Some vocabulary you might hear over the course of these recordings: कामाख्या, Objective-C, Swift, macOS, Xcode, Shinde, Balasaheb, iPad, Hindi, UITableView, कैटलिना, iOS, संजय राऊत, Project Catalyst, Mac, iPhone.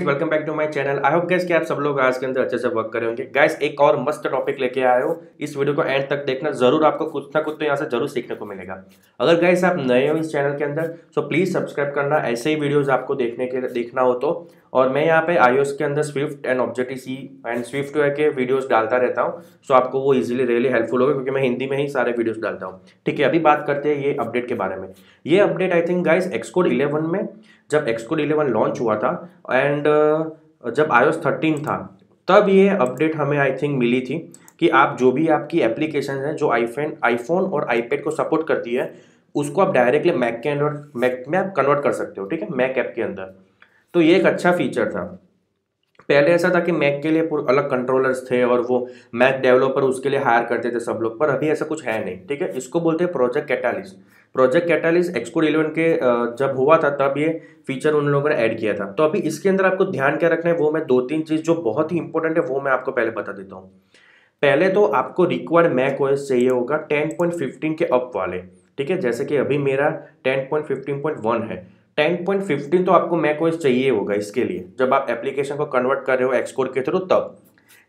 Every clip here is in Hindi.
Welcome back to my channel. I hope guys कि आप सब लोग आज के अंदर अच्छे से वर्क कर रहे होंगे। गाइस एक और मस्त टॉपिक लेके आए हो, इस वीडियो को एंड तक देखना जरूर, आपको कुछ ना कुछ तो यहाँ से जरूर सीखने को मिलेगा। अगर गाइस आप नए हो इस चैनल के अंदर तो प्लीज़ सब्सक्राइब करना, ऐसे ही वीडियोस आपको देखना हो तो। और मैं यहाँ पे iOS के अंदर स्विफ्ट एंड ऑब्जेक्टिव-C एंड स्विफ्ट के वीडियोस डालता रहता हूँ, सो आपको वो इजीली रियली हेल्पफुल होगा क्योंकि मैं हिंदी में ही सारे वीडियोस डालता हूँ। ठीक है, अभी बात करते हैं ये अपडेट के बारे में। ये update I think guys Xcode 11 में, जब एक्सकोड 11 लॉन्च हुआ था एंड जब iOS 13 था तब ये अपडेट हमें आई थिंक मिली थी कि आप जो भी आपकी एप्लीकेशन है जो आईफोन और आईपैड को सपोर्ट करती है उसको आप डायरेक्टली मैक में आप कन्वर्ट कर सकते हो। ठीक है, मैक ऐप के अंदर तो ये एक अच्छा फीचर था। पहले ऐसा था कि मैक के लिए अलग कंट्रोलर्स थे और वो मैक डेवलपर उसके लिए हायर करते थे सब लोग, पर अभी ऐसा कुछ है नहीं। ठीक है, इसको बोलते हैं project catalyst. Project catalyst Xcode 11 के जब हुआ था तब ये फीचर उन लोगों ने ऐड किया था। तो अभी इसके अंदर आपको ध्यान क्या रखना है वो मैं 2-3 चीज़ जो बहुत ही इंपॉर्टेंट है वो मैं आपको पहले बता देता हूँ। पहले तो आपको रिक्वायर्ड मैक ओएस चाहिए होगा 10.15 के अप वाले। ठीक है, जैसे कि अभी मेरा 10.15.1 है, 10.15 तो आपको macOS चाहिए होगा इसके लिए, जब आप एप्लीकेशन को कन्वर्ट कर रहे हो एक्सकोड के थ्रू तब।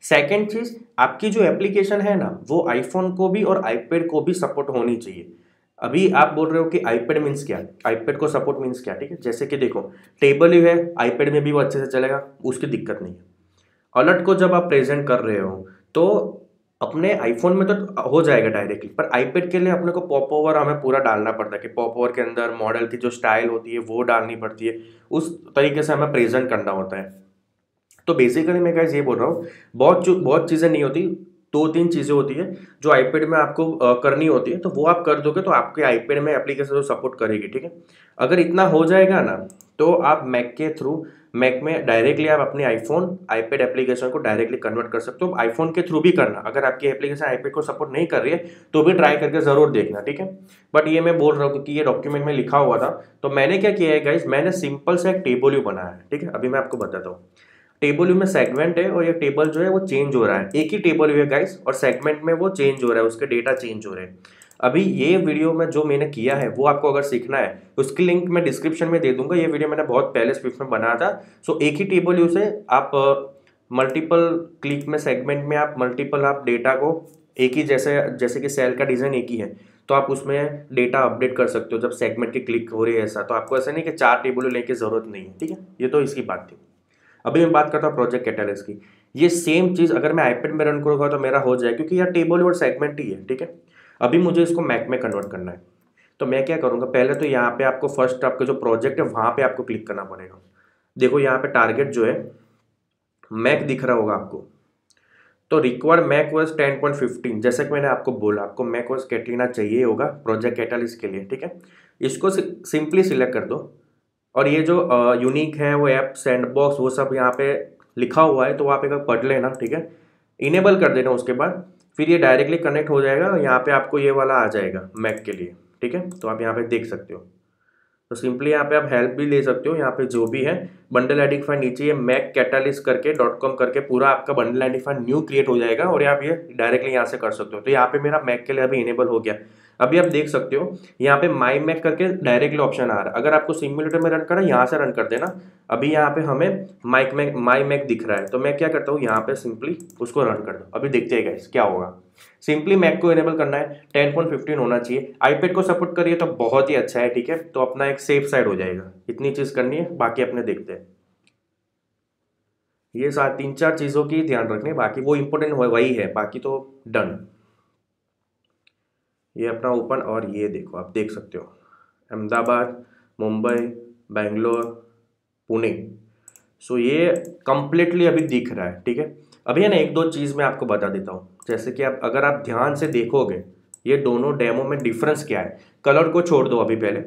सेकंड चीज़, आपकी जो एप्लीकेशन है ना वो आईफोन को भी और आईपैड को भी सपोर्ट होनी चाहिए। अभी आप बोल रहे हो कि आईपैड मीन्स क्या, आईपैड को सपोर्ट मीन्स क्या। ठीक है, जैसे कि देखो टेबल व्यू है आईपैड में भी वो अच्छे से चलेगा, उसकी दिक्कत नहीं है। अलर्ट को जब आप प्रेजेंट कर रहे हो तो अपने आईफोन में तो हो जाएगा डायरेक्टली, पर आईपैड के लिए अपने को पॉप ओवर हमें पूरा डालना पड़ता है कि पॉप ओवर के अंदर मॉडल की जो स्टाइल होती है वो डालनी पड़ती है, उस तरीके से हमें प्रेजेंट करना होता है। तो बेसिकली मैं गाइस ये बोल रहा हूँ, बहुत चीज़ें नहीं होती, 2-3 चीज़ें होती है जो आईपैड में आपको करनी होती है, तो वो आप कर दोगे तो आपके आईपैड में एप्लीकेशन सपोर्ट करेगी। ठीक है, अगर इतना हो जाएगा ना तो आप मैक के थ्रू, मैक में डायरेक्टली आप अपने आईफोन आईपैड एप्लीकेशन को डायरेक्टली कन्वर्ट कर सकते हो। आईफोन के थ्रू भी करना, अगर आपकी एप्लीकेशन आईपैड को सपोर्ट नहीं कर रही है तो भी ट्राई करके ज़रूर देखना। ठीक है, बट ये मैं बोल रहा हूँ क्योंकि ये डॉक्यूमेंट में लिखा हुआ था। तो मैंने क्या किया है गाइस, मैंने सिंपल सा एक टेबल व्यू बनाया है। ठीक है, अभी मैं आपको बताता हूँ। टेबल व्यू में सेगमेंट है और ये टेबल जो है वो चेंज हो रहा है, एक ही टेबल व्यू है गाइस और सेगमेंट में वो चेंज हो रहा है, उसके डेटा चेंज हो रहे हैं। अभी ये वीडियो में जो मैंने किया है वो आपको अगर सीखना है उसकी लिंक मैं डिस्क्रिप्शन में दे दूंगा। ये वीडियो मैंने बहुत पहले स्विफ्ट में बनाया था। सो एक ही टेबल व्यू से आप मल्टीपल क्लिक में सेगमेंट में आप मल्टीपल आप डेटा को एक ही, जैसे कि सेल का डिज़ाइन एक ही है तो आप उसमें डेटा अपडेट कर सकते हो जब सेगमेंट की क्लिक हो रही है। ऐसा तो आपको ऐसा नहीं कि 4 टेबल व्यू लेने की ज़रूरत नहीं है। ठीक है, ये तो इसकी बात थी। अभी मैं बात करता हूँ प्रोजेक्ट कैटालिस्ट की। ये सेम चीज़ अगर मैं आईपैड में रन करूँगा तो मेरा हो जाए, क्योंकि यह टेबल व्यू और सेगमेंट ही है। ठीक है, अभी मुझे इसको मैक में कन्वर्ट करना है तो मैं क्या करूँगा, पहले तो यहाँ पे आपको फर्स्ट आपका जो प्रोजेक्ट है वहाँ पे आपको क्लिक करना पड़ेगा। देखो यहाँ पे टारगेट जो है मैक दिख रहा होगा आपको, तो रिक्वायर्ड मैक ओएस 10.15, जैसे कि मैंने आपको बोला आपको मैक ओएस कैटलिना चाहिए होगा प्रोजेक्ट कैटालिस्ट के लिए। ठीक है, इसको सिंपली सिलेक्ट कर दो और ये जो यूनिक है वो ऐप सैंडबॉक्स वो सब यहाँ पे लिखा हुआ है तो आप एक पढ़ लेना। ठीक है, इनेबल कर देना, उसके बाद फिर ये डायरेक्टली कनेक्ट हो जाएगा और यहाँ पे आपको ये वाला आ जाएगा मैक के लिए। ठीक है, तो आप यहाँ पे देख सकते हो, तो सिंपली यहाँ पे आप हेल्प भी ले सकते हो। यहाँ पे जो भी है बंडल आइडेंटिफायर, नीचे ये मैक कैटालिस्ट करके .com करके पूरा आपका बंडल आइडेंटिफायर न्यू क्रिएट हो जाएगा और आप ये डायरेक्टली यहाँ से कर सकते हो। तो यहाँ पे मेरा मैक के लिए अभी इनेबल हो गया। अभी आप देख सकते हो यहाँ पे माई मैक करके डायरेक्टली ऑप्शन आ रहा है। अगर आपको सिम्युलेटर में रन करना है यहाँ से रन कर देना। अभी यहाँ पे हमें माई मैक दिख रहा है तो मैं क्या करता हूँ यहाँ पे सिंपली उसको रन कर दो। अभी देखते हैं गाइस क्या होगा। सिंपली मैक को इनेबल करना है, 10.15 होना चाहिए। आईपैड को सपोर्ट करिए तो बहुत ही अच्छा है। ठीक है, तो अपना एक सेफ साइड हो जाएगा, इतनी चीज़ करनी है, बाकी अपने देखते हैं। ये 3-4 चीज़ों की ध्यान रखनी है, बाकी वो इम्पोर्टेंट वही है, बाकी तो डन। ये अपना ओपन और ये देखो आप देख सकते हो अहमदाबाद, मुंबई, बेंगलोर, पुणे। सो ये कम्प्लीटली अभी दिख रहा है। ठीक है, अभी है ना 1-2 चीज़ मैं आपको बता देता हूँ, जैसे कि आप अगर आप ध्यान से देखोगे ये दोनों डेमो में डिफरेंस क्या है। कलर को छोड़ दो अभी पहले,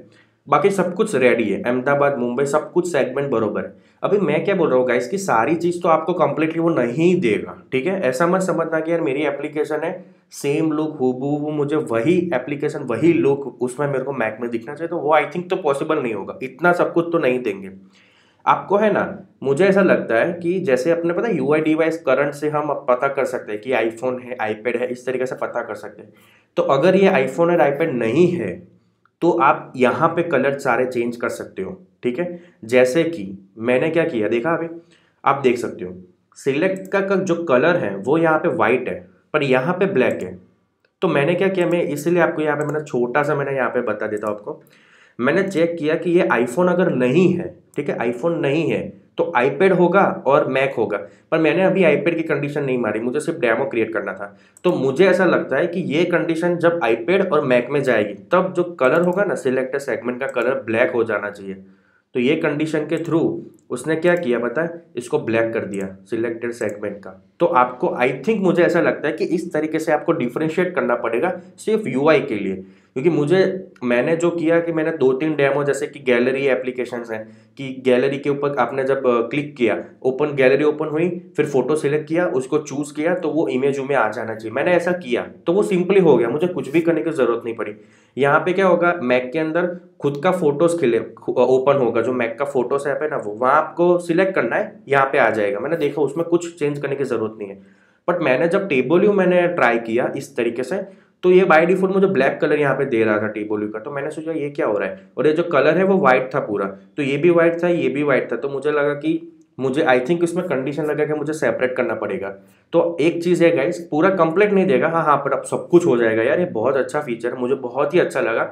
बाकी सब कुछ रेडी है, अहमदाबाद, मुंबई सब कुछ सेगमेंट बरोबर है। अभी मैं क्या बोल रहा हूँ गाइस कि सारी चीज़ तो आपको कम्प्लीटली वो नहीं देगा। ठीक है, ऐसा मत समझना कि यार मेरी एप्लीकेशन है सेम लुक हूबहू, मुझे वही एप्लीकेशन वही लुक उसमें मेरे को मैक में दिखना चाहिए, तो वो आई थिंक तो पॉसिबल नहीं होगा, इतना सब कुछ तो नहीं देंगे आपको। है ना, मुझे ऐसा लगता है कि जैसे अपने पता है UI डिवाइस करंट से हम पता कर सकते हैं कि आईफोन है आईपैड है, इस तरीके से पता कर सकते हैं। तो अगर ये आईफोन और आईपैड नहीं है तो आप यहाँ पे कलर सारे चेंज कर सकते हो। ठीक है। जैसे कि मैंने क्या किया, देखा अभी आप देख सकते हो सिलेक्ट का जो कलर है वो यहाँ पे वाइट है पर यहाँ पे ब्लैक है। तो मैंने क्या किया, मैं इसलिए आपको यहाँ पे मैंने छोटा सा मैंने यहाँ पे बता देता हूँ आपको। मैंने चेक किया कि ये आईफोन अगर नहीं है, ठीक है, आईफोन नहीं है तो आईपैड होगा और मैक होगा, पर मैंने अभी आईपैड की कंडीशन नहीं मारी, मुझे सिर्फ डेमो क्रिएट करना था। तो मुझे ऐसा लगता है कि ये कंडीशन जब आईपैड और मैक में जाएगी तब जो कलर होगा ना सिलेक्टेड सेगमेंट का कलर ब्लैक हो जाना चाहिए। तो ये कंडीशन के थ्रू उसने क्या किया पता है, इसको ब्लैक कर दिया सिलेक्टेड सेगमेंट का। तो आपको आई थिंक मुझे ऐसा लगता है कि इस तरीके से आपको डिफ्रेंशिएट करना पड़ेगा सिर्फ यूआई के लिए, क्योंकि मुझे मैंने जो किया कि मैंने 2-3 डेमो जैसे कि गैलरी एप्लीकेशंस हैं कि गैलरी के ऊपर आपने जब क्लिक किया ओपन गैलरी ओपन हुई, फिर फोटो सिलेक्ट किया, उसको चूज़ किया तो वो इमेज में आ जाना चाहिए। मैंने ऐसा किया तो वो सिंपली हो गया, मुझे कुछ भी करने की ज़रूरत नहीं पड़ी। यहाँ पे क्या होगा, मैक के अंदर खुद का फोटोज़ खिले ओपन होगा, जो मैक का फोटोस ऐप है ना वो वहाँ आपको सिलेक्ट करना है, यहाँ पर आ जाएगा। मैंने देखा उसमें कुछ चेंज करने की ज़रूरत नहीं है। बट मैंने जब टेबलव्यू मैंने ट्राई किया इस तरीके से तो ये बाय डिफॉल्ट मुझे ब्लैक कलर यहाँ पे दे रहा था टेबलव्यू का। तो मैंने सोचा ये क्या हो रहा है, और ये जो कलर है वो वाइट था पूरा, तो ये भी वाइट था ये भी वाइट था। तो मुझे लगा कि मुझे आई थिंक इसमें कंडीशन लगा कि मुझे सेपरेट करना पड़ेगा। तो एक चीज़ है गाइस, पूरा कंप्लीट नहीं देगा, हाँ पर अब सब कुछ हो जाएगा यार। ये बहुत अच्छा फीचर है, मुझे बहुत ही अच्छा लगा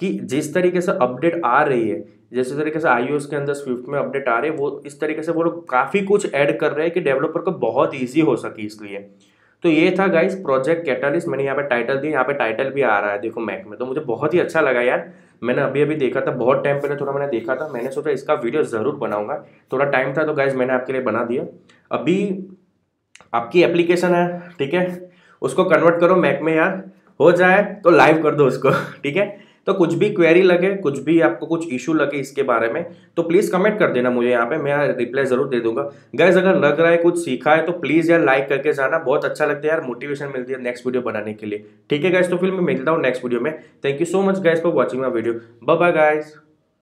कि जिस तरीके से अपडेट आ रही है, जिस तरीके से iOS के अंदर स्विफ्ट में अपडेट आ रही है, वो इस तरीके से वो लोग काफ़ी कुछ ऐड कर रहे हैं कि डेवलपर को बहुत ईजी हो सके। इसलिए तो ये था गाइस प्रोजेक्ट कैटालिस्ट, मैंने यहाँ पे टाइटल दिया, यहाँ पे टाइटल भी आ रहा है देखो मैक में। तो मुझे बहुत ही अच्छा लगा यार, मैंने अभी देखा था, बहुत टाइम पहले थोड़ा मैंने देखा था, मैंने सोचा इसका वीडियो ज़रूर बनाऊंगा, थोड़ा टाइम था तो गाइस मैंने आपके लिए बना दिया। अभी आपकी एप्लीकेशन है, ठीक है, उसको कन्वर्ट करो मैक में यार, हो जाए तो लाइव कर दो उसको, ठीक है। तो कुछ भी क्वेरी लगे, कुछ भी आपको कुछ इशू लगे इसके बारे में तो प्लीज़ कमेंट कर देना मुझे यहाँ पे, मैं रिप्लाई ज़रूर दे दूंगा। गाइस अगर लग रहा है कुछ सीखा है तो प्लीज़ यार लाइक करके जाना, बहुत अच्छा लगता है यार, मोटिवेशन मिलती है नेक्स्ट वीडियो बनाने के लिए। ठीक है गाइस, तो फिर मैं मिलता हूँ नेक्स्ट वीडियो में। Thank you so much guys for watching my video, bye bye guys.